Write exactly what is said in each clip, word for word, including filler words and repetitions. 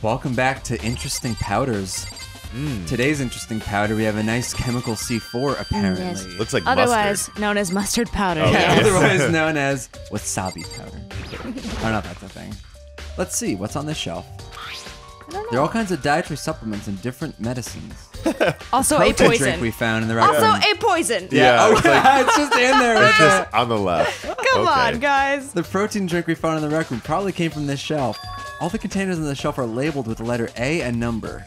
Welcome back to Interesting Powders. Mm. Today's Interesting Powder, we have a nice chemical C four, apparently. Yes. Looks like Otherwise mustard. known as mustard powder. Oh, yeah. Otherwise known as wasabi powder. I don't know if that's a thing. Let's see, what's on this shelf? I don't know. There are all kinds of dietary supplements and different medicines. Also a poison. Drink we found in the right also room. a poison. Yeah, yeah. It's, like, it's just in there. It's just on the left. Come okay. on, guys. The protein drink we found in the rec room probably came from this shelf. All the containers on the shelf are labeled with the letter A and number.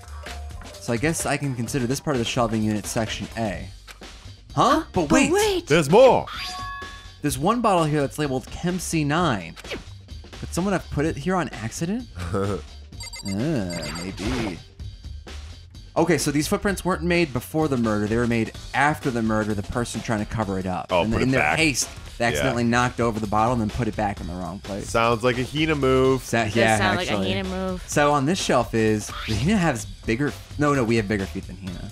So I guess I can consider this part of the shelving unit section A. Huh? But wait. But wait. There's more. There's one bottle here that's labeled Chem C nine. Could someone have put it here on accident? uh, maybe. Okay, so these footprints weren't made before the murder. They were made after the murder, the person trying to cover it up. Oh, and put the, it in back. their haste, they accidentally yeah. knocked over the bottle and then put it back in the wrong place. Sounds like a Hina move. So, it yeah, sounds like a Hina move. So on this shelf is, Hina has bigger, no, no, we have bigger feet than Hina.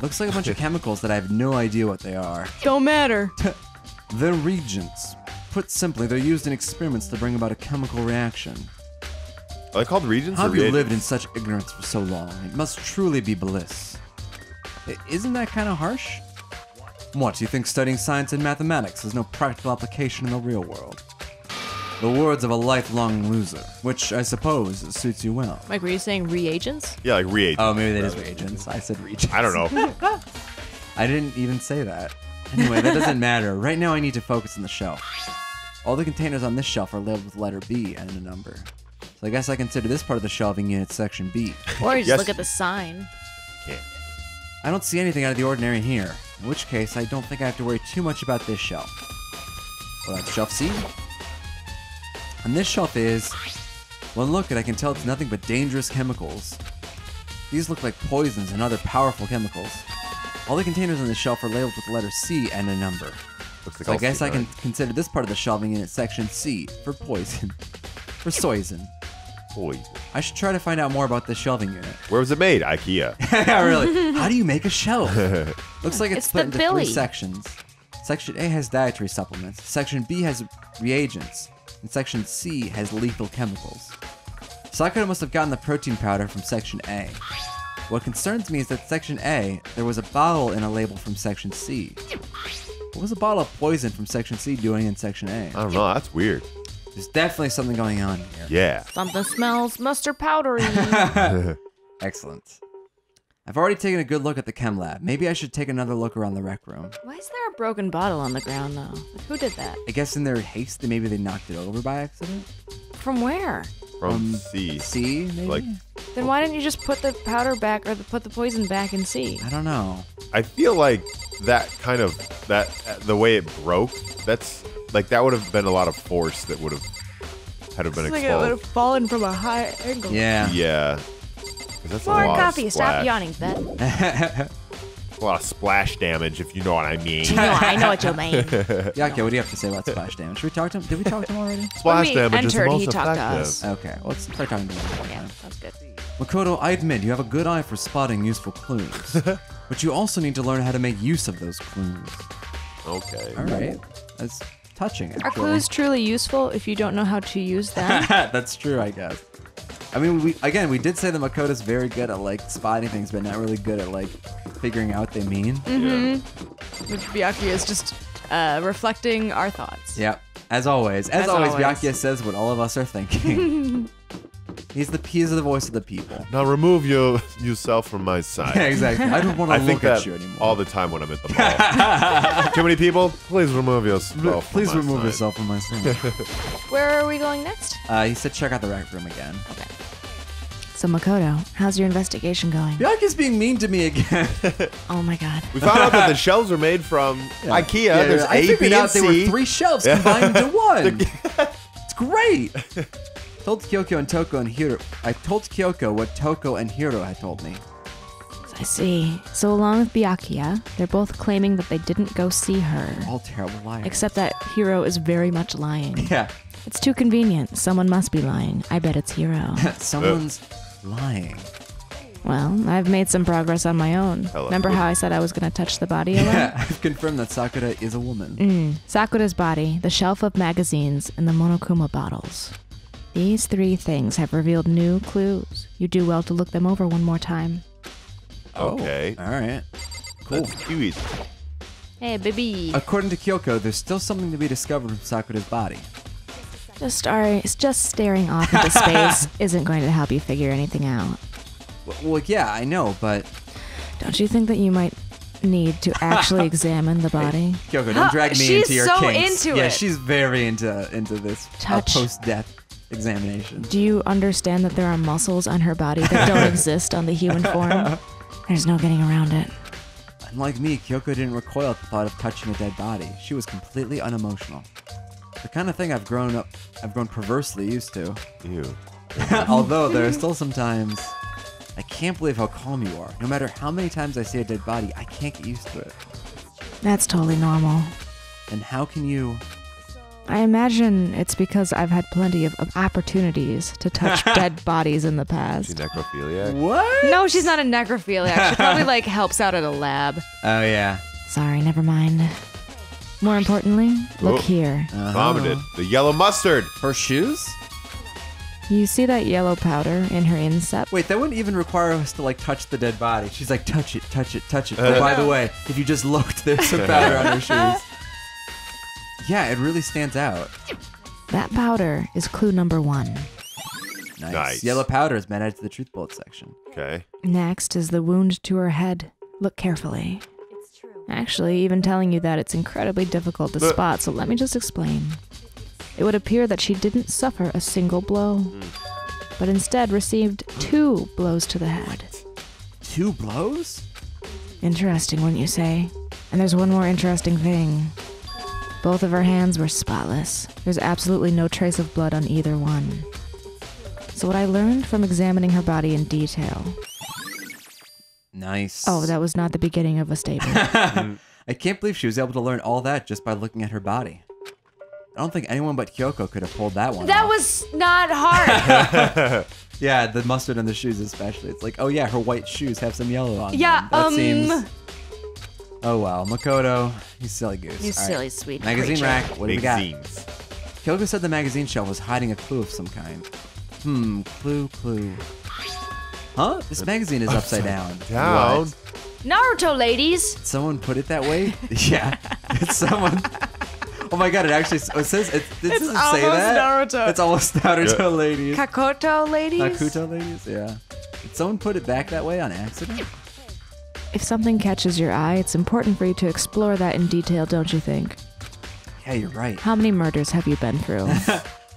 Looks like a bunch of chemicals that I have no idea what they are. Don't matter. They're reagents. Put simply, they're used in experiments to bring about a chemical reaction. Are they called regions? How have you lived in such ignorance for so long? It must truly be bliss. Isn't that kind of harsh? What, you think studying science and mathematics has no practical application in the real world? The words of a lifelong loser, which I suppose suits you well. Mike, were you saying reagents? Yeah, like reagents. Oh, maybe that is reagents. I said reagents. I don't know. I didn't even say that. Anyway, that doesn't matter. Right now I need to focus on the shelf. All the containers on this shelf are labeled with letter B and a number. So I guess I consider this part of the shelving unit section B. Or you just yes. look at the sign. Yeah. I don't see anything out of the ordinary here. In which case, I don't think I have to worry too much about this shelf. Well, that's shelf C. On this shelf is... Well, look, and I can tell it's nothing but dangerous chemicals. These look like poisons and other powerful chemicals. All the containers on the shelf are labeled with the letter C and a number. Looks like so I guess C, I can right? consider this part of the shelving unit section C for poison. For soizen. Poison. I should try to find out more about this shelving unit. Where was it made? IKEA. Yeah, really. How do you make a shelf? Looks like it's, it's split into Billy. three sections. Section A has dietary supplements. Section B has reagents. And Section C has lethal chemicals. Sakura must have gotten the protein powder from Section A. What concerns me is that Section A, there was a bottle in a label from Section C. What was a bottle of poison from Section C doing in Section A? I don't know. That's weird. There's definitely something going on here. Yeah. Something smells mustard powdery. Excellent. I've already taken a good look at the chem lab. Maybe I should take another look around the rec room. Why is there a broken bottle on the ground, though? Like, who did that? I guess in their haste, maybe they knocked it over by accident. From where? From um, C. C, maybe? Like, then why didn't you just put the powder back or the, put the poison back in C? I don't know. I feel like that kind of, that the way it broke, that's... Like, that would have been a lot of force that would have had to been exposed. Like it would have fallen from a high angle. Yeah. Yeah. That's More a lot coffee. Of Stop yawning, Beth. A lot of splash damage, if you know what I mean. No, I know what you mean. Yeah, okay, what do you have to say about splash damage? Should we talk to him? Did we talk to him already? Splash when we damage entered, is the most he effective. Talked to us. Okay, well, let's start talking to him. Yeah, that's good. Makoto, I admit you have a good eye for spotting useful clues. But you also need to learn how to make use of those clues. Okay. All right. That's... Touching, Are clues truly useful if you don't know how to use them? That's true, I guess. I mean, we again, we did say that Makoto's very good at, like, spotting things, but not really good at, like, figuring out what they mean. Mm-hmm. Yeah. Which Byakuya is just uh, reflecting our thoughts. Yeah, as always. As, as always, always, Byakuya says what all of us are thinking. He's the he's the voice of the people. Now remove your, yourself from my side. Yeah, exactly. I don't want to I look think that at you anymore. All the time when I'm at the mall. Too many people. Please remove yourself. Please from remove my yourself side. from my side. Where are we going next? Uh, he said check out the rec room again. Okay. So Makoto, how's your investigation going? Byakuya's being mean to me again. Oh my god. We found out that the shelves were made from yeah. IKEA. Yeah, There's I A, figured B, and out C. They were three shelves yeah. combined into one. It's great. Told Kyoko and Toko and Hiro. I told Kyoko what Toko and Hiro had told me. I see. So along with Byakuya, they're both claiming that they didn't go see her. All terrible liars. Except that Hiro is very much lying. Yeah. It's too convenient. Someone must be lying. I bet it's Hiro. Someone's Ugh. lying. Well, I've made some progress on my own. Hello. Remember how I said I was going to touch the body alone? Yeah, I've confirmed that Sakura is a woman. Mm. Sakura's body, the shelf of magazines, and the Monokuma bottles. These three things have revealed new clues. You do well to look them over one more time. Okay. Oh, all right. Cool. That's cute. Hey, baby. According to Kyoko, there's still something to be discovered from Sakura's body. Just, our, just staring off into space isn't going to help you figure anything out. Well, well, yeah, I know, but... Don't you think that you might need to actually examine the body? Hey, Kyoko, don't drag me into your so kinks. She's so into yeah, it. Yeah, she's very into, into this uh, post-death examination. Do you understand that there are muscles on her body that don't exist on the human form? There's no getting around it. Unlike me, Kyoko didn't recoil at the thought of touching a dead body. She was completely unemotional. The kind of thing I've grown up, I've grown perversely used to. Ew. Although there are still some times, I can't believe how calm you are. No matter how many times I see a dead body, I can't get used to it. That's totally normal. And how can you... I imagine it's because I've had plenty of, of opportunities to touch dead bodies in the past. She's necrophiliac? What? No, she's not a necrophiliac. She probably like helps out at a lab. Oh, yeah. Sorry, never mind. More importantly, look oh. here. Uh-huh. Vomited. The yellow mustard. Her shoes? You see that yellow powder in her instep? Wait, that wouldn't even require us to like touch the dead body. She's like, touch it, touch it, touch it. Uh-huh. Oh, by the way, if you just looked, there's some powder on her shoes. Yeah, it really stands out. That powder is clue number one. Nice. nice. Yellow powder has been added to the truth bullet section. Okay. Next is the wound to her head. Look carefully. It's true. Actually, even telling you that, it's incredibly difficult to but spot, so let me just explain. It would appear that she didn't suffer a single blow, mm. but instead received two blows to the head. Two blows? Interesting, wouldn't you say? And there's one more interesting thing. Both of her hands were spotless. There's absolutely no trace of blood on either one. So what I learned from examining her body in detail. Nice. Oh, that was not the beginning of a statement. I can't believe she was able to learn all that just by looking at her body. I don't think anyone but Kyoko could have pulled that one That off. was not hard. Yeah, the mustard on the shoes especially. It's like, oh yeah, her white shoes have some yellow on yeah, them. Yeah, um... Seems... Oh wow, Makoto, you silly goose. You All silly right. sweet Magazine creature. rack, what do we got? Kyoko said the magazine shelf was hiding a clue of some kind. Hmm, clue, clue. Huh? This the magazine is upside, upside down. down. What? Naruto, ladies! Did someone put it that way? Yeah. It's someone... Oh my god, it actually it says... It, it doesn't say that. Naruto. It's almost Naruto, yeah. ladies. Kakoto, ladies? Kakoto, ladies, yeah. Did someone put it back that way on accident? If something catches your eye, it's important for you to explore that in detail, don't you think? Yeah, you're right. How many murders have you been through?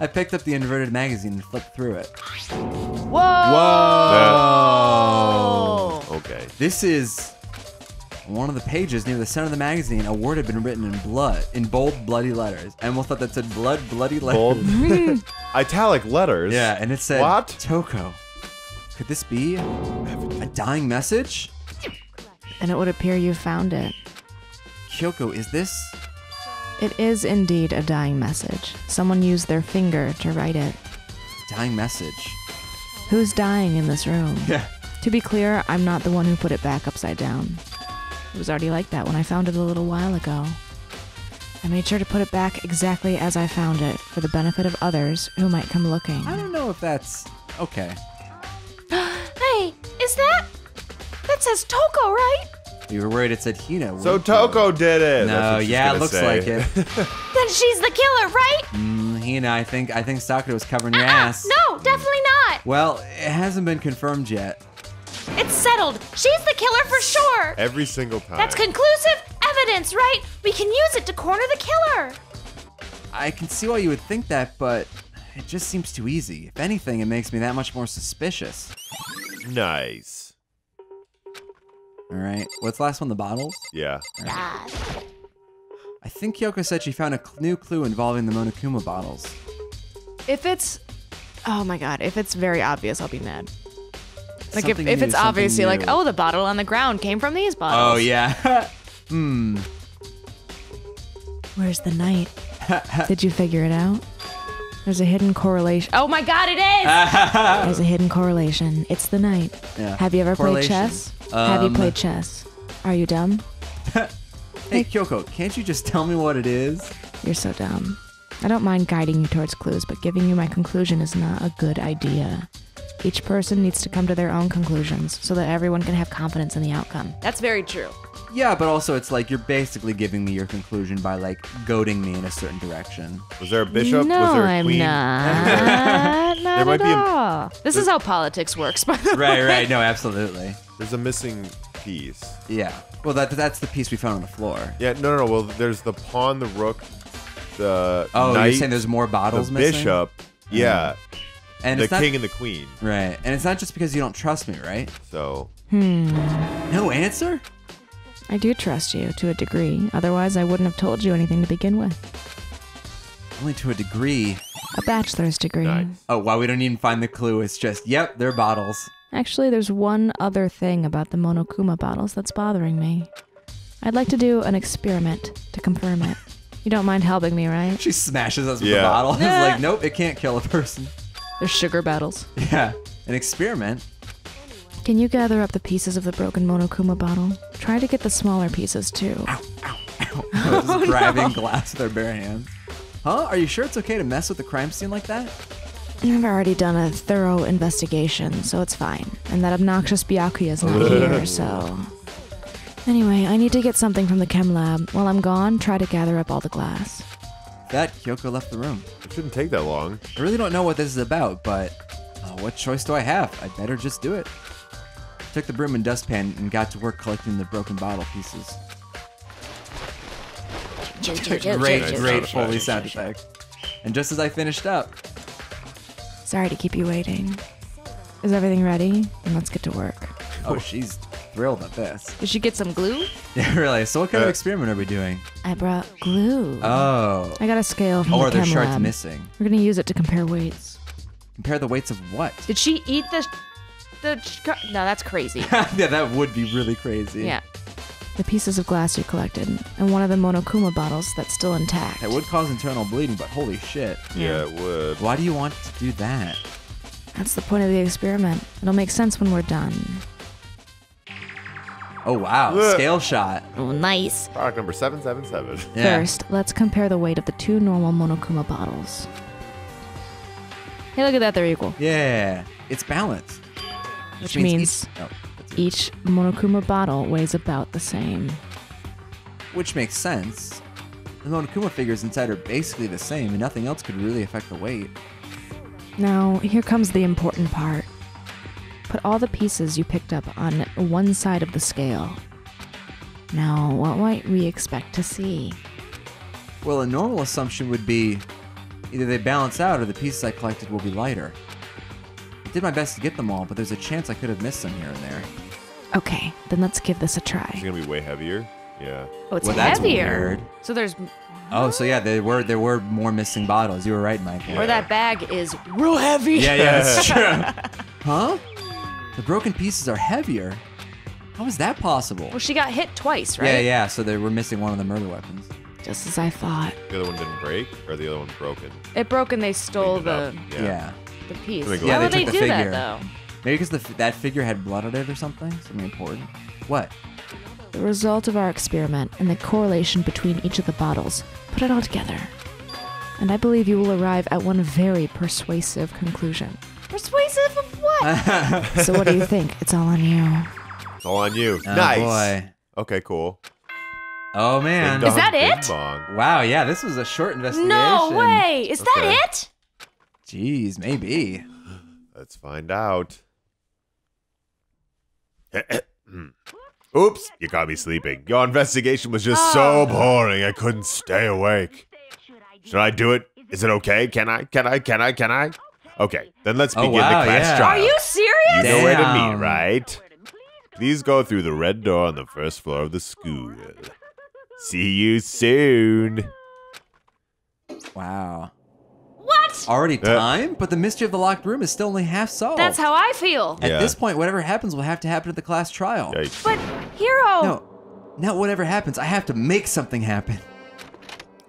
I picked up the inverted magazine and flipped through it. Whoa! Whoa! Whoa! Okay. This is one of the pages near the center of the magazine. A word had been written in blood, in bold, bloody letters. I almost thought that said blood, bloody letters. Bold? Italic letters? Yeah, and it said, what? Toko. Could this be a dying message? And it would appear you found it. Kyoko, is this? It is indeed a dying message. Someone used their finger to write it. Dying message? Who's dying in this room? Yeah. To be clear, I'm not the one who put it back upside down. It was already like that when I found it a little while ago. I made sure to put it back exactly as I found it for the benefit of others who might come looking. I don't know if that's okay. Hey, is that? That says Toko, right? You were worried it said Hina. So Toko did it. No, yeah, it looks say. like it. Then she's the killer, right? Mm, Hina, I think I think Sakura was covering uh-uh. your ass. No, definitely not. Well, it hasn't been confirmed yet. It's settled. She's the killer for sure. Every single time. That's conclusive evidence, right? We can use it to corner the killer. I can see why you would think that, but it just seems too easy. If anything, it makes me that much more suspicious. Nice. All right. What's the last one? The bottles? Yeah. Right. yeah. I think Kyoko said she found a new clue involving the Monokuma bottles. If it's... Oh, my God. If it's very obvious, I'll be mad. Like, something if, if it's obviously new. like, oh, the bottle on the ground came from these bottles. Oh, yeah. Hmm. Where's the knife? Did you figure it out? There's a hidden correlation. Oh, my God, it is! There's a hidden correlation. It's the knife. Yeah. Have you ever played chess? Um, Have you played chess? Are you dumb? Hey, Kyoko, can't you just tell me what it is? You're so dumb. I don't mind guiding you towards clues, but giving you my conclusion is not a good idea. Each person needs to come to their own conclusions so that everyone can have confidence in the outcome. That's very true. Yeah, but also it's like you're basically giving me your conclusion by like goading me in a certain direction. Was there a bishop? No, was there a queen? I'm not. Not there might at be all. A, this is how politics works, by the way. Right, right. No, absolutely. There's a missing piece. Yeah. Well, that that's the piece we found on the floor. Yeah. No, no, no. Well, there's the pawn, the rook, the oh, knight, you're saying there's more bottles the missing? The bishop. Yeah. Um, And the it's king not, and the queen. Right. And it's not just because you don't trust me, right? So. Hmm. No answer? I do trust you to a degree. Otherwise, I wouldn't have told you anything to begin with. Only to a degree? A bachelor's degree. Nice. Oh, wow. We don't even find the clue. It's just, yep, they're bottles. Actually, there's one other thing about the Monokuma bottles that's bothering me. I'd like to do an experiment to confirm it. You don't mind helping me, right? She smashes us with yeah. the bottle. It's like, nope, it can't kill a person. There's sugar battles. Yeah, an experiment. Can you gather up the pieces of the broken Monokuma bottle? Try to get the smaller pieces, too. Ow, ow, ow. I was oh, grabbing no. glass with our bare hands. Huh? Are you sure it's okay to mess with the crime scene like that? I've already done a thorough investigation, so it's fine. And that obnoxious Byakuya's not here, so... Anyway, I need to get something from the chem lab. While I'm gone, try to gather up all the glass. That Kyoko left the room. It shouldn't take that long. I really don't know what this is about, but uh, what choice do I have? I'd better just do it. Took the broom and dustpan and got to work collecting the broken bottle pieces. Great, great Foley sound effect. And just as I finished up. Sorry to keep you waiting. Is everything ready? Then let's get to work. Oh, she's thrilled at this. Did she get some glue? Yeah, really. So what kind uh, of experiment are we doing? I brought glue. Oh. I got a scale from oh, the chem lab. Oh, are the shards missing? We're going to use it to compare weights. Compare the weights of what? Did she eat the... the? No, that's crazy. Yeah, that would be really crazy. Yeah. The pieces of glass you collected, and one of the Monokuma bottles that's still intact. That would cause internal bleeding, but holy shit. Yeah, yeah, it would. Why do you want to do that? That's the point of the experiment. It'll make sense when we're done. Oh, wow. Ugh. Scale shot. Oh, nice. Product number seven seven seven. Yeah. First, let's compare the weight of the two normal Monokuma bottles. Hey, look at that. They're equal. Yeah. It's balanced. Which, Which means, means each, oh, each Monokuma bottle weighs about the same. Which makes sense. The Monokuma figures inside are basically the same, and nothing else could really affect the weight. Now, here comes the important part. Put all the pieces you picked up on one side of the scale. Now, what might we expect to see? Well, a normal assumption would be either they balance out or the pieces I collected will be lighter. I did my best to get them all, but there's a chance I could have missed some here and there. Okay, then let's give this a try. It's going to be way heavier? Yeah. Oh, it's well, heavier. That's weird. So there's... Oh, so yeah, there were there were more missing bottles. You were right, Mike. Yeah. Or that bag is real heavy. Yeah, yeah, that's true. Huh? The broken pieces are heavier? How is that possible? Well, she got hit twice, right? Yeah, yeah, so they were missing one of the murder weapons. Just as I thought. The other one didn't break, or the other one broken? It broke and they stole the, yeah. Yeah. the piece. Yeah, How would they, they do the that, though? Maybe because the, that figure had blood on it or something? Something important? What? The result of our experiment and the correlation between each of the bottles. Put it all together. And I believe you will arrive at one very persuasive conclusion. Persuasive of what? So what do you think? It's all on you. It's all on you. Oh, nice. Boy. Okay, cool. Oh, man. Is that it? Wow, yeah, this was a short investigation. No way. Is okay. that it? Jeez, maybe. Let's find out. Oops, you caught me sleeping. Your investigation was just oh. so boring I couldn't stay awake. Should I do it? Is it okay? Can I? Can I? Can I? Can I? Okay, then let's begin oh, wow, the class yeah. trial. Are you serious? You know Damn. where to meet, right? Please go through the red door on the first floor of the school. See you soon. Wow. What? Already time? Uh, but the mystery of the locked room is still only half solved. That's how I feel. At yeah. this point, whatever happens will have to happen at the class trial. Yikes. But, Hiro! No, not whatever happens. I have to make something happen.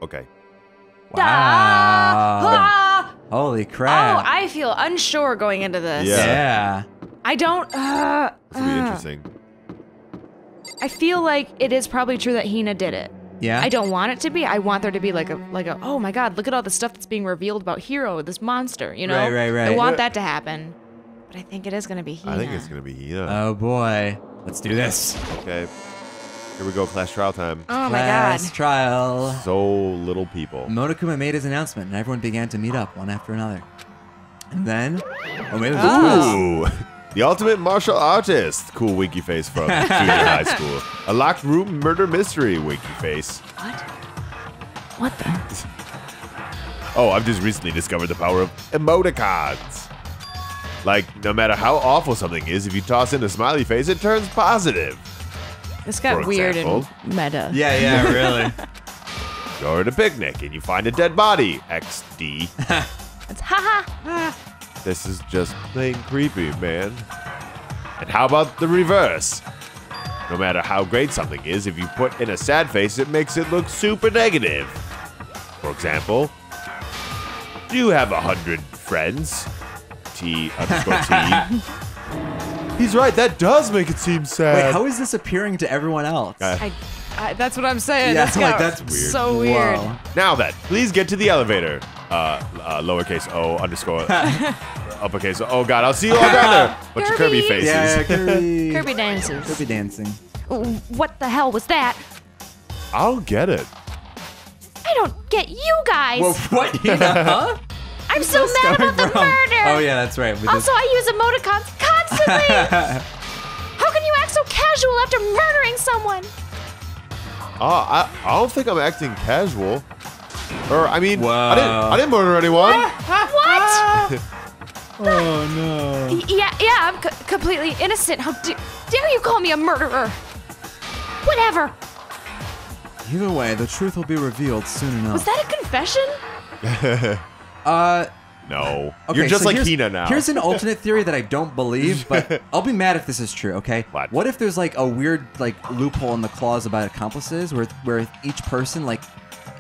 Okay. Wow. Da -ha. Holy crap. Oh, I feel unsure going into this. Yeah. yeah. I don't... Uh, this will be uh. interesting. I feel like it is probably true that Hina did it. Yeah. I don't want it to be. I want there to be like a like a oh my god, look at all the stuff that's being revealed about Hiro, this monster, you know? Right, right, right. I want that to happen. But I think it is gonna be Hina. I think it's gonna be Hina. Oh boy. Let's do this. Okay. Here we go, flash trial time. Oh my god. Flash trial. So little people. Monokuma made his announcement and everyone began to meet up one after another. And then oh, man, oh. Ooh. The ultimate martial artist. Cool winky face from junior high school. A locked room murder mystery, winky face. What? What the? Oh, I've just recently discovered the power of emoticons. Like, no matter how awful something is, if you toss in a smiley face, it turns positive. This got For weird example, and meta. Yeah, yeah, really. You're at a picnic and you find a dead body. X D. It's ha-ha. This is just plain creepy, man. And how about the reverse? No matter how great something is, if you put in a sad face, it makes it look super negative. For example, you have a hundred friends. T underscore T. He's right, that does make it seem sad. Wait, how is this appearing to everyone else? Uh, I, I, that's what I'm saying. Yeah, that's, like, that's weird. So weird. Wow. Now then, please get to the elevator. Uh, uh, lowercase o underscore uppercase. Oh god, I'll see you all down there. Bunch of Kirby faces. Yeah, Kirby. Kirby dances. Kirby dancing. Ooh, what the hell was that? I'll get it. I don't get you guys. Well, what? You know, huh? I'm Where's so mad about from? the murder. Oh yeah, that's right. We also, just... I use emoticons constantly. How can you act so casual after murdering someone? Oh, I, I don't think I'm acting casual. Or, I mean, I didn't, I didn't murder anyone. What? Oh, no. Yeah, yeah, I'm c completely innocent. How d dare you call me a murderer? Whatever. Either way, the truth will be revealed soon enough. Was that a confession? uh... No. Okay, You're just so like Hina now. Here's an alternate theory that I don't believe, but I'll be mad if this is true, okay? What? What if there's, like, a weird, like, loophole in the clause about accomplices where, where each person, like...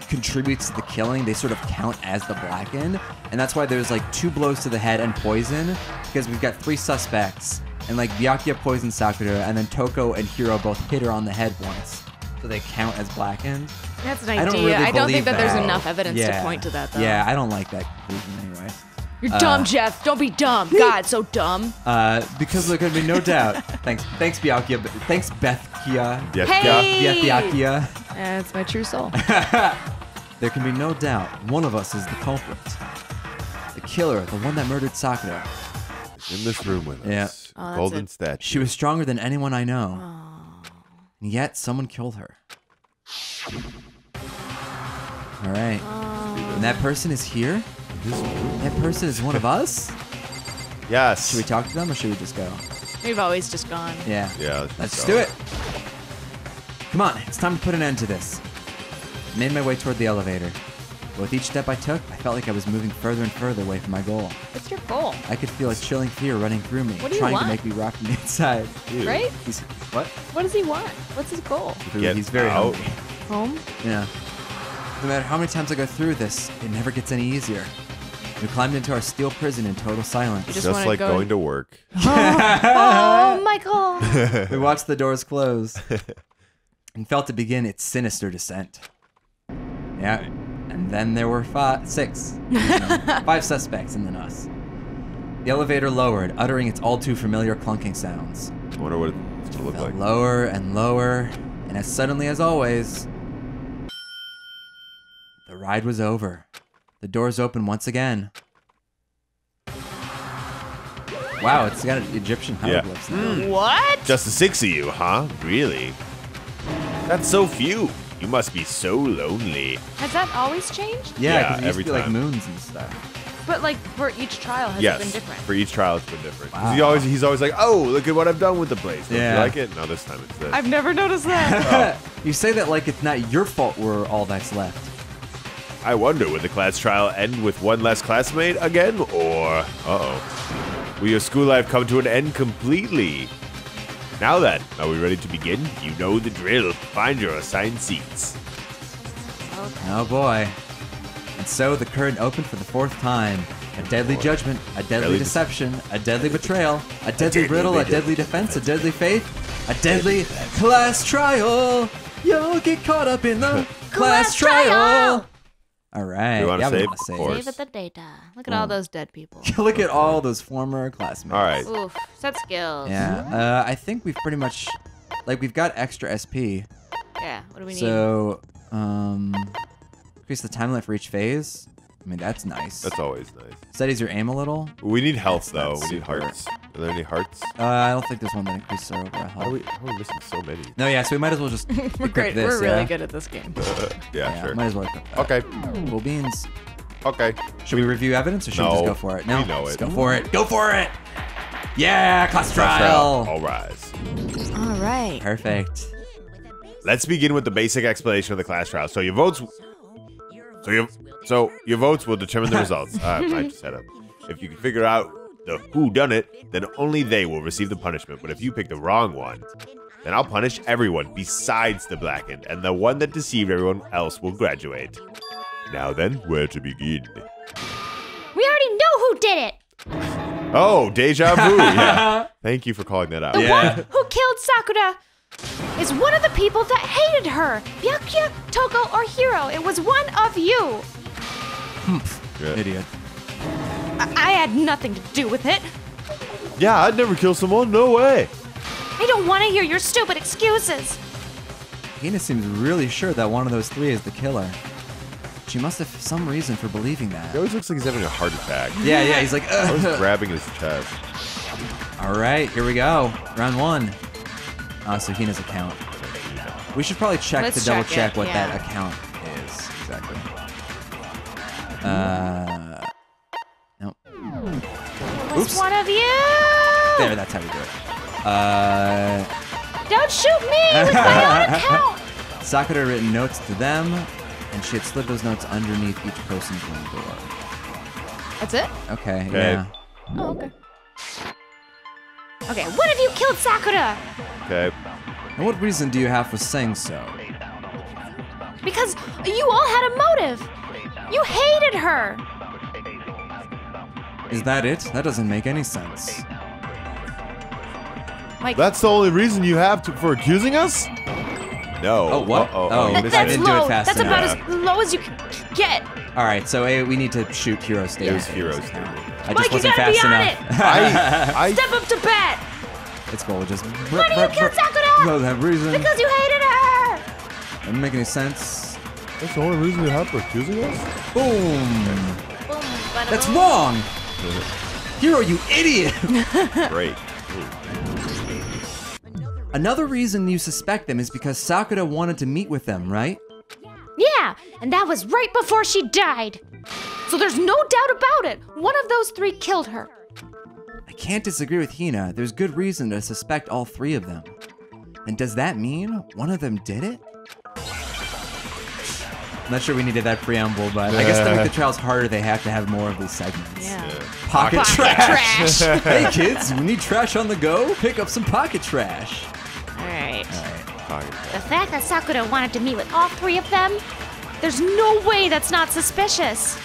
contributes to the killing, they sort of count as the blackened, and that's why there's like two blows to the head and poison, because we've got three suspects, and like Byakuya poisoned Sakura, and then Toko and Hiro both hit her on the head once, so they count as blackened. That's an idea. I don't, really I don't think that, that there's enough evidence yeah. to point to that, though. Yeah, I don't like that conclusion anyway. You're uh, dumb, Jeff. Don't be dumb. God, so dumb. Uh, because there could be no doubt. Thanks, thanks, Byakuya. Thanks, Beth Kia. Yes, hey! Byakuya. That's my true soul. There can be no doubt one of us is the culprit. The killer, the one that murdered Sakura. In this room with yeah. us. Oh, Golden statue. She was stronger than anyone I know. Oh. And yet, someone killed her. All right. Oh. And that person is here? That person is one of us? Yes. Should we talk to them or should we just go? We've always just gone. Yeah. Yeah. Let's, let's do it. Come on. It's time to put an end to this. I made my way toward the elevator. With each step I took, I felt like I was moving further and further away from my goal. What's your goal? I could feel a chilling fear running through me, what do you trying want? to make me rock from the inside. Dude. Right? He's, what? What does he want? What's his goal? Get He's very out. hungry. Home? Yeah. No matter how many times I go through this, it never gets any easier. We climbed into our steel prison in total silence. Just, just like go going to work. Oh, oh Michael! We watched the doors close and felt to begin its sinister descent. Yeah, and then there were five, six, you know, five suspects, and then us. The elevator lowered, uttering its all too familiar clunking sounds. I wonder what it's gonna look like. Lower and lower, and as suddenly as always, the ride was over. The doors open once again. Wow, it's got Egyptian hieroglyphs yeah. now. What? Just the six of you, huh? Really? That's so few. You must be so lonely. Has that always changed? Yeah, because yeah, it used to be like moons and stuff. But like for each trial, has yes, it been different? For each trial, it's been different. Wow. He always, he's always like, oh, look at what I've done with the place. Don't yeah. you like it? No, this time it's this. I've never noticed that. Oh. You say that like it's not your fault we're all that's left. I wonder, would the class trial end with one less classmate again, or uh-oh, will your school life come to an end completely? Now then, are we ready to begin? You know the drill. Find your assigned seats. Okay. Oh boy! And so the curtain opened for the fourth time. A deadly judgment, a deadly really deception, a deadly betrayal, a deadly riddle, a deadly defense, a deadly faith, a deadly class trial. You'll get caught up in the class trial. All right. You want to yeah, save? Of course. Save at the data. Look at mm. all those dead people. Look at all those former classmates. All right. Oof. Set skills. Yeah. Uh, I think we've pretty much, like, we've got extra S P. Yeah. What do we so, need? So, um, increase the time limit for each phase. I mean, that's nice. That's always nice. Steadies your aim a little. We need health, though. That's we need hearts. Are there any hearts? Uh, I don't think there's one that increases our overall health. Are we, are we missing so many? No, yeah, so we might as well just we're great. This. We're yeah. really good at this game. Uh, yeah, yeah, sure. Might as well equip that. Okay. Cool beans. Okay. Should we review evidence or should no, we just go for it? No, we know just it. go for it. Go for it! Yeah, class trial! All rise. All right. Perfect. Let's begin with the basic explanation of the class trial. So your votes... So your, so your votes will determine the results. uh, I just had a, if you can figure out the who done it, then only they will receive the punishment. But if you pick the wrong one, then I'll punish everyone besides the blackened, and the one that deceived everyone else will graduate. Now then, where to begin? We already know who did it. Oh, deja vu. Yeah. Thank you for calling that out. The yeah. one who killed Sakura is one of the people that hated her. Byakuya, Toko, or Hiro. It was one of you. Good. Idiot. I, I had nothing to do with it. Yeah, I'd never kill someone. No way. I don't want to hear your stupid excuses. Hina seems really sure that one of those three is the killer. She must have some reason for believing that. He always looks like he's having a heart attack. Yeah, yeah, he's like... Uh. Always grabbing his chest. All right, here we go. Round one. Uh, so Hina's account. We should probably check Let's to double check, check what yeah. that account is exactly. Uh, nope. It was one of you. There, that's how we do it. Uh, Don't shoot me with my own account. Sakura had written notes to them, and she had slid those notes underneath each person's room door. That's it. Okay. Okay. Yeah. Oh, okay. Okay, what have you killed Sakura? Okay. And what reason do you have for saying so? Because you all had a motive. You hated her. Is that it? That doesn't make any sense. Mike. That's the only reason you have to, for accusing us? No. Oh, what? Uh-oh. Oh, that, I didn't low. do it fast That's enough. about yeah. as low as you can get. All right, so hey, we need to shoot Hero's stage. It was Hero's stage. I Mike, just wasn't you gotta fast be on enough. It. I, I, Step up to bat. It's cool. We'll just. Why do you kill Sakura? No, that reason. Because you hated her. Doesn't make any sense. That's the only reason you have for accusing us. Boom. Okay. Boom. That's wrong. Hiro, you idiot. Great. Ooh. Another reason you suspect them is because Sakura wanted to meet with them, right? Yeah, and that was right before she died. So there's no doubt about it. One of those three killed her. I can't disagree with Hina. There's good reason to suspect all three of them. And does that mean one of them did it? I'm not sure we needed that preamble, but yeah. I guess to make the trials harder, they have to have more of these segments. Yeah. Yeah. Pocket, pocket trash. trash. Hey kids, you need trash on the go? Pick up some pocket trash. All right. All right. Pocket trash. The fact that Sakura wanted to meet with all three of them, there's no way that's not suspicious.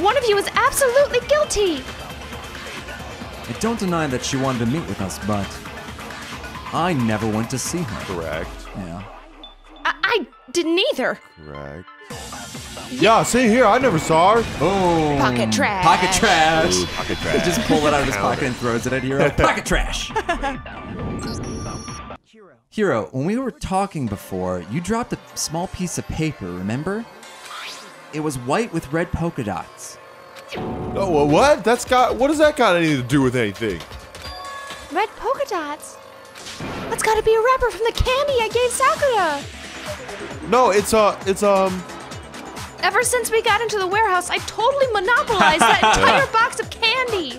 One of you is absolutely guilty. I don't deny that she wanted to meet with us, but I never went to see her. Correct. Yeah. I, I didn't either. Correct. Yeah. yeah, see here, I never saw her. Oh. Pocket trash. Pocket trash. Ooh, pocket trash. Just pulls it out of his pocket and throws it at Hiro. Pocket trash. Hiro, when we were talking before, you dropped a small piece of paper, remember? It was white with red polka dots. Oh, well, what? That's got. What does that got anything to do with anything? Red polka dots. That's got to be a wrapper from the candy I gave Sakura. No, it's uh, it's um. Ever since we got into the warehouse, I totally monopolized that entire box of candy.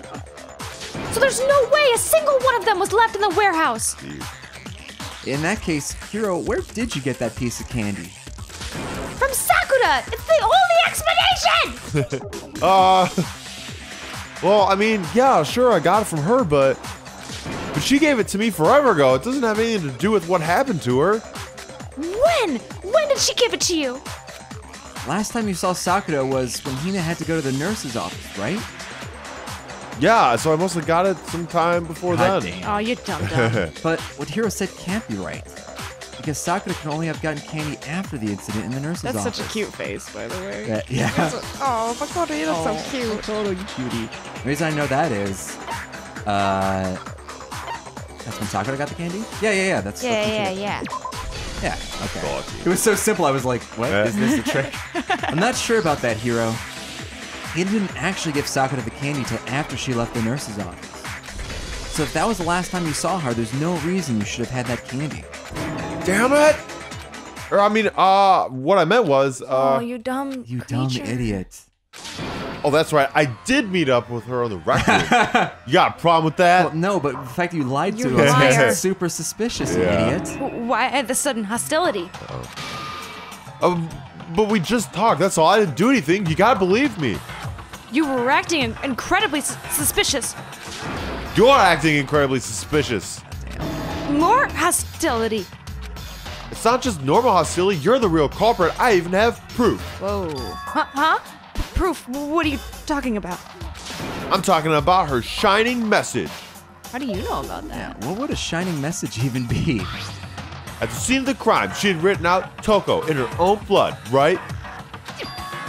So there's no way a single one of them was left in the warehouse. In that case, Hiro, where did you get that piece of candy? From Sakura! It's the only explanation! uh, well, I mean, yeah, sure, I got it from her, but but she gave it to me forever ago. It doesn't have anything to do with what happened to her. When? When did she give it to you? Last time you saw Sakura was when Hina had to go to the nurse's office, right? Yeah, so I must have got it sometime before God then. Damn. Oh, you dumb dumb. But what Hiro said can't be right. because Sakura could only have gotten candy after the incident in the nurse's That's office. That's such a cute face, by the way. That, yeah. What, oh, Makoto, you look oh, so cute. Makoto, cutie. The reason I know that is, uh, that's when Sakura got the candy? Yeah, yeah, yeah. That's Yeah, yeah, yeah. Yeah, okay. It was so simple, I was like, what? Yeah. Is this a trick? I'm not sure about that, Hiro. He didn't actually give Sakura the candy till after she left the nurse's office. So if that was the last time you saw her, there's no reason you should have had that candy. Damn it! Or I mean, uh, what I meant was, uh... Oh, you dumb You dumb creature. idiot. Oh, that's right. I did meet up with her on the record. You got a problem with that? Well, no, but the fact that you lied to us makes it super suspicious, yeah. you idiot. Why the sudden hostility? Uh-oh. Um, but we just talked. That's all. I didn't do anything. You gotta believe me. You were acting in incredibly su suspicious. You're acting incredibly suspicious. More hostility. It's not just normal hostility. You're the real culprit. I even have proof. Whoa. Huh? huh? Proof? What are you talking about? I'm talking about her shining message. How do you know about that? Yeah, what would a shining message even be? At the scene of the crime, she had written out Toko in her own blood, right?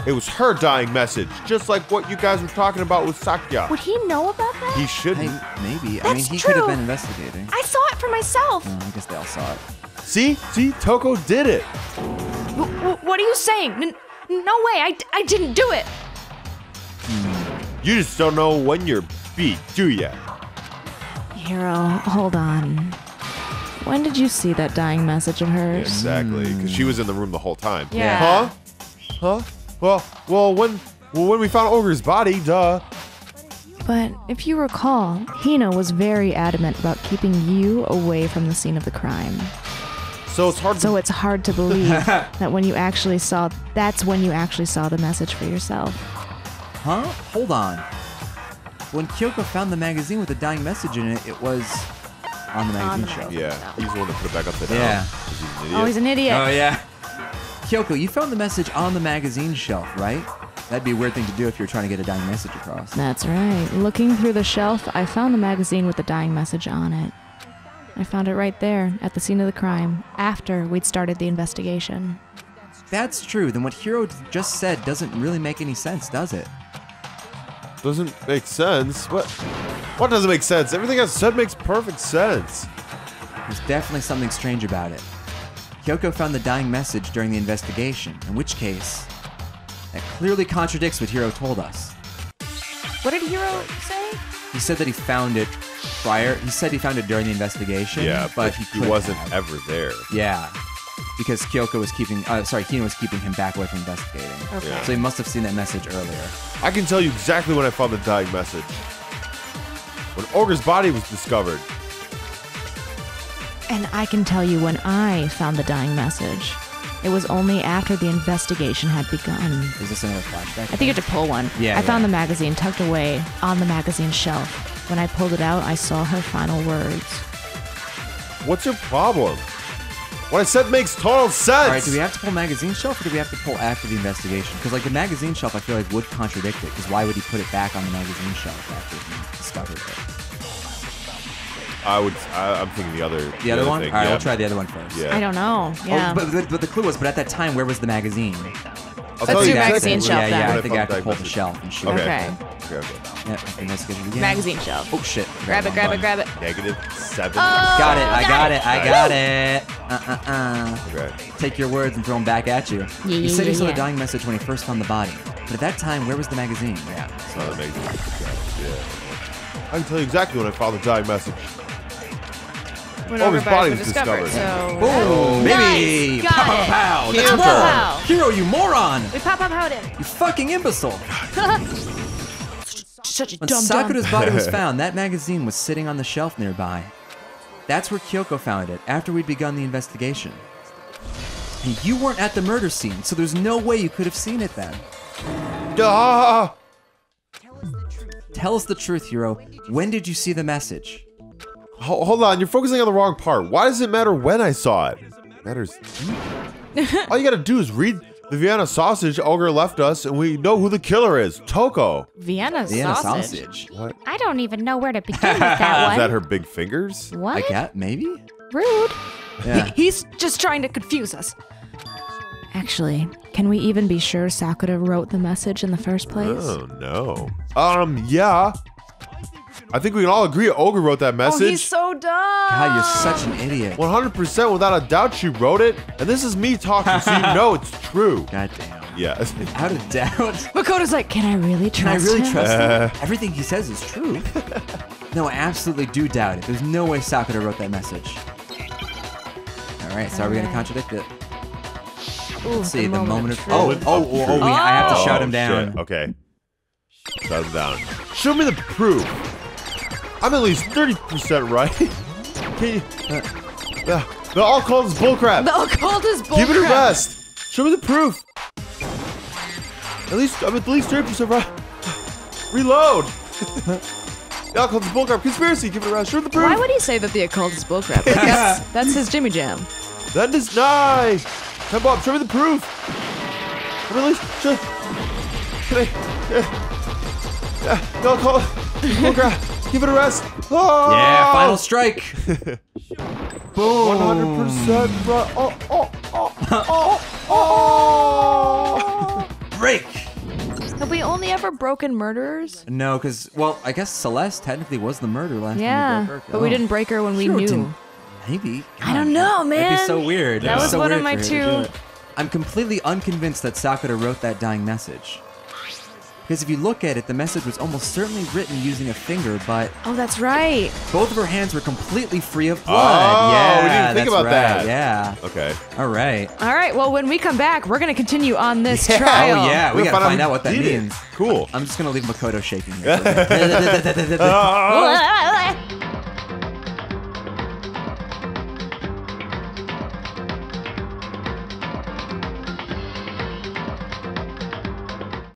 It was her dying message, just like what you guys were talking about with Sakya. Would he know about that? He shouldn't. I, maybe. That's I mean, he true. could have been investigating. I saw it for myself. Oh, I guess they all saw it. See? See? Toko did it. W w what are you saying? N no way. I, d I didn't do it. Hmm. You just don't know when you're beat, do ya? Hiro, hold on. When did you see that dying message of hers? Yeah, exactly. Because mm. she was in the room the whole time. Yeah. Huh? Huh? Well, well, when well, when we found Ogre's body, duh. But if you recall, Hina was very adamant about keeping you away from the scene of the crime. So it's hard. So to... it's hard to believe that when you actually saw, that's when you actually saw the message for yourself. Huh? Hold on. When Kyoko found the magazine with the dying message in it, it was on the magazine on the show. Magazine. Yeah, he's the one to put it back up there. Yeah. He's oh, he's an idiot. Oh yeah. Kyoko, you found the message on the magazine shelf, right? That'd be a weird thing to do if you're trying to get a dying message across. That's right. Looking through the shelf, I found the magazine with the dying message on it. I found it right there at the scene of the crime, after we'd started the investigation. That's true. Then what Hiro just said doesn't really make any sense, does it? Doesn't make sense? What? What doesn't make sense? Everything I said makes perfect sense. There's definitely something strange about it. Kyoko found the dying message during the investigation, in which case, that clearly contradicts what Hiro told us. What did Hiro say? He said that he found it prior, he said he found it during the investigation, yeah, but, but he, he wasn't have. ever there. Yeah, because Kyoko was keeping, uh, sorry, Hina was keeping him back away from investigating. Okay. Yeah. So he must have seen that message earlier. I can tell you exactly when I found the dying message. When Ogre's body was discovered. And I can tell you when I found the dying message. It was only after the investigation had begun. Is this another flashback? I think you have to pull one. Yeah. I yeah. found the magazine tucked away on the magazine shelf. When I pulled it out, I saw her final words. What's your problem? What I said makes total sense! Alright, do we have to pull magazine shelf or do we have to pull after the investigation? Because like the magazine shelf I feel like would contradict it, because why would he put it back on the magazine shelf after he discovered it? I would. I, I'm thinking the other. The, the other, other one. Thing. All right, yeah. I'll try the other one first. Yeah. I don't know. Yeah. Oh, but, but, but the clue was, but at that time, where was the magazine? I'll Let's do magazine shelf. Yeah, yeah. I think I have to pull the shelf and shoot. Okay. Okay. Okay. okay. Yeah, yeah. Magazine shelf. Oh shit! Grab it! Grab it! Grab it! Negative seven. Oh, got it! I got it! I got it! Uh uh uh. Okay. Take your words and throw them back at you. Yeah, you yeah, said you yeah, saw yeah. the dying message when he first found the body, but at that time, where was the magazine? Yeah. So the magazine. Yeah. I can tell you exactly when I found the dying message. Oh, his body was discovered. discovered. So. Boom! Maybe! Nice. Pop up pow! That's Hiro. Wow. Hiro, you moron! We pop up how'd it. You fucking imbecile! Such a when dumb When Sakura's dumb. body was found, that magazine was sitting on the shelf nearby. That's where Kyoko found it, after we'd begun the investigation. And you weren't at the murder scene, so there's no way you could have seen it then. Duh. Tell us the truth, Hiro. When did you see the message? Hold on, you're focusing on the wrong part. Why does it matter when I saw it? It matters. All you gotta do is read the Vienna sausage Ogre left us, and we know who the killer is. Toko. Vienna, Vienna sausage? sausage? What? I don't even know where to begin with that one. Is that her big fingers? What? I got, maybe? Rude. Yeah. He, he's just trying to confuse us. Actually, can we even be sure Sakura wrote the message in the first place? Oh, no. Um, yeah. I think we can all agree Ogre wrote that message. Oh, he's so dumb. God, you're such an idiot. one hundred percent without a doubt she wrote it. And this is me talking, so you know it's true. God damn. Yeah. Without a doubt. Makoto's like, can I really trust him? Can I really him? trust uh, him? Everything he says is true. No, I absolutely do doubt it. There's no way Sakura wrote that message. All right, so all are we right. going to contradict it? Ooh, Let's see, the moment, moment of... Oh, oh, oh, oh, oh, oh, I have to oh, shout him down. Shit. Okay. Shout him down. Show me the proof. I'm at least thirty percent right. Can you... Uh, uh, the all-called is bullcrap. The all-called is bullcrap. Give it a rest. Show me the proof. At least, I'm at least thirty percent right. Reload. The all-called is bullcrap. Conspiracy. Give it a rest. Show me the proof. Why would he say that the occult is bullcrap? Like, that's, that's his Jimmy Jam. That is nice. Hey Bob, show me the proof. Really? Show. Can I? Yeah. Yeah. No, call. Bullcrap. Give it a rest. Oh! Yeah. Final strike. Boom. One hundred percent. Oh, oh, oh, oh, oh. Break. Have we only ever broken murderers? No, because well, I guess Celeste technically was the murderer last time. Yeah, we broke her. but oh. we didn't break her when we sure knew. Didn't. Maybe. God, I don't know, man. That'd be so weird. That was so one of my two. I'm completely unconvinced that Sakura wrote that dying message. Because if you look at it, the message was almost certainly written using a finger, but... Oh, that's right. Both of her hands were completely free of blood. Oh, yeah, we didn't think about right. that. Yeah. Okay. All right. All right, well, when we come back, we're going to continue on this yeah. trial. Oh, yeah. We, we got to find out what that means. Cool. I'm just going to leave Makoto shaking here.